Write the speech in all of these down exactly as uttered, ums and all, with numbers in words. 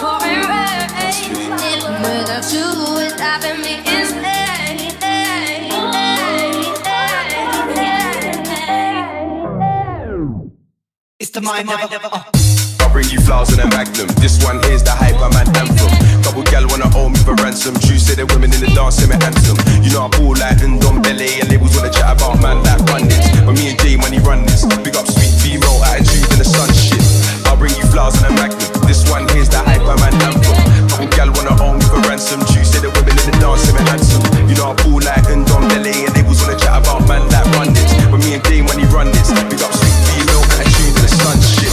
pouring rain. Without you, it's driving me insane. It's the mind never uh. I bring you flowers in a magnum. This one here's the hype, I'm an anthem. Couple gal wanna owe me for ransom. True say the women in the dance, in my anthem. You know I ball like Ndombele, and labels wanna chat about man like run this. But me and Jay money run this. Big up sweet female attitude in the sun shit. I bring you flowers in a magnum. This one here's the hype, I'm an anthem. Couple gal wanna owe me for ransom. True say the women in the dance, in my anthem. You know I ball like Ndombele, and labels wanna chat about man like run this. But me and Jay money run this. Big up sweet female attitude in the sun shit.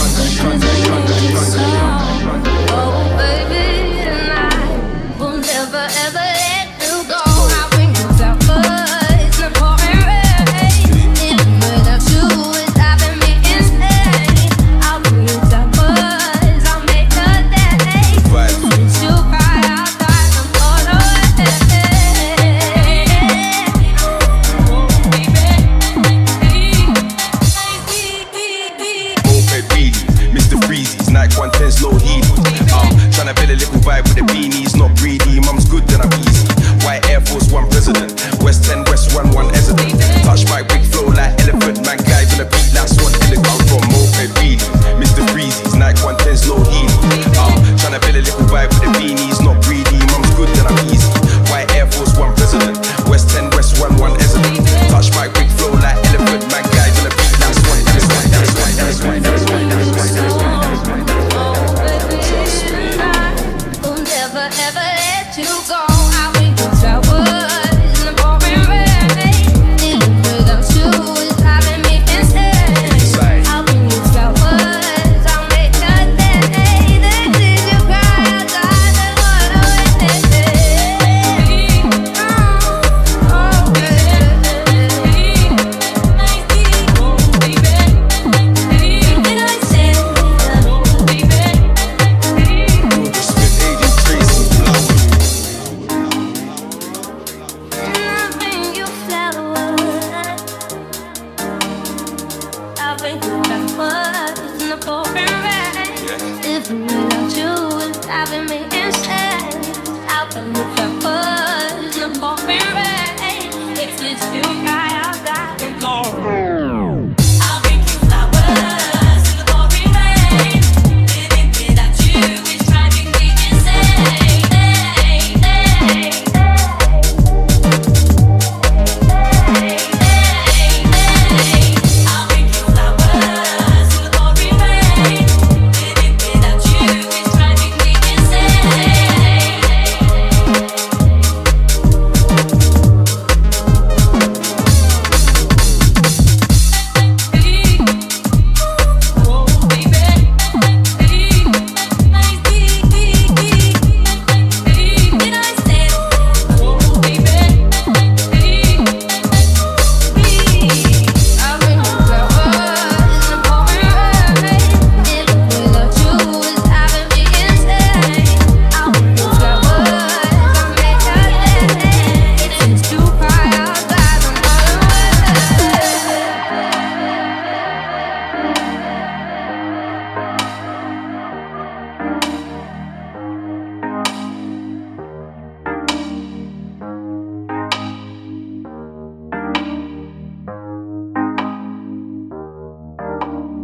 There's no heat. I'm tryna build a little vibe with the beanies. Not greedy, mum's good, then I'm easy. White Air Force One president, West ten, West one, one hesitant. Touch my big flow like elephant. Man guy with a beat like Swan in the ground from Moped Beanie. Mister Freezy's night one, there's no heat. I'm tryna build a little vibe with the beanies. Not greedy, mum's good, then I'm easy. White Air Force One president, West ten, West one, one hesitant. Touch my big flow like elephant. Man guy with a beat like Swan in the ground. Never let you go. I went to towers in the pouring rain. Without you, it's driving me insane. I went to towers, I'll make a day. They did you cry, I got the water with me. I said, baby. Without you, it's driving me insane. Out the roof, I was in the pouring rain. If it's you, I got it going.